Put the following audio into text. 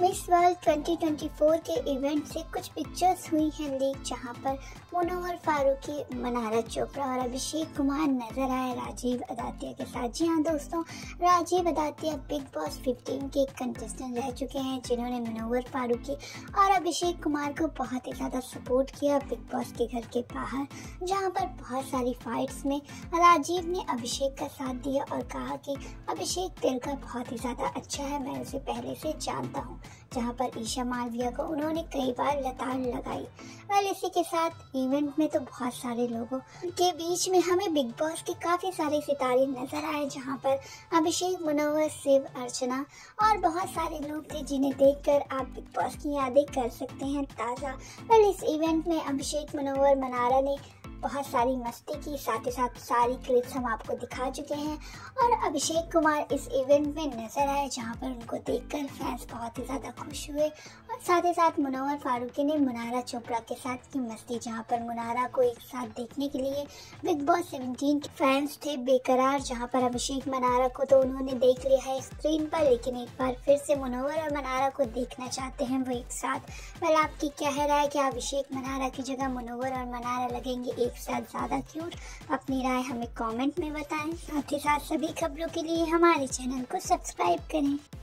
Miss world 2024 के event से कुछ पिक्चर्स हुई हैं लीक, जहां पर मुनव्वर फारूकी, मन्नारा चोपड़ा और अभिषेक कुमार नजर आए राजीव अदातिया के साथ। जी हाँ दोस्तों, राजीव अदातिया बिग बॉस 15 के कंटेस्टेंट रह चुके हैं, जिन्होंने मुनव्वर फारूकी और अभिषेक कुमार को बहुत ही ज़्यादा सपोर्ट किया बिग बॉस के घर के बाहर, जहाँ पर बहुत सारी फाइट्स में राजीव ने अभिषेक का साथ दिया और कहा कि अभिषेक दिल का बहुत ही ज़्यादा अच्छा है, मैं उसे पहले से जानता हूँ। जहां पर ईशा मालविया को उन्होंने कई बार लताड़ लगाई। और इसी के साथ इवेंट में तो बहुत सारे लोगों के बीच में हमें बिग बॉस के काफी सारे सितारे नजर आए, जहां पर अभिषेक, मुनव्वर, शिव, अर्चना और बहुत सारे लोग थे, जिन्हें देखकर आप बिग बॉस की यादें कर सकते हैं ताज़ा। और इस इवेंट में अभिषेक, मुनव्वर, मन्नारा ने बहुत सारी मस्ती की, साथ ही साथ सारी क्लिप्स हम आपको दिखा चुके हैं। और अभिषेक कुमार इस इवेंट में नजर आए, जहां पर उनको देखकर फैंस बहुत ही ज़्यादा खुश हुए। और साथ ही साथ मुनव्वर फारूकी ने मन्नारा चोपड़ा के साथ की मस्ती, जहां पर मन्नारा को एक साथ देखने के लिए बिग बॉस 17 के फैंस थे बेकरार, जहाँ पर अभिषेक, मन्नारा को तो उन्होंने देख लिया है स्क्रीन पर, लेकिन एक बार फिर से मुनव्वर और मन्नारा को देखना चाहते हैं वो एक साथ। वेल, आपकी क्या राय है कि अभिषेक मन्नारा की जगह मुनव्वर और मन्नारा लगेंगे एक साथ ज़्यादा क्यूट? अपनी राय हमें कमेंट में बताएं। साथ ही साथ सभी खबरों के लिए हमारे चैनल को सब्सक्राइब करें।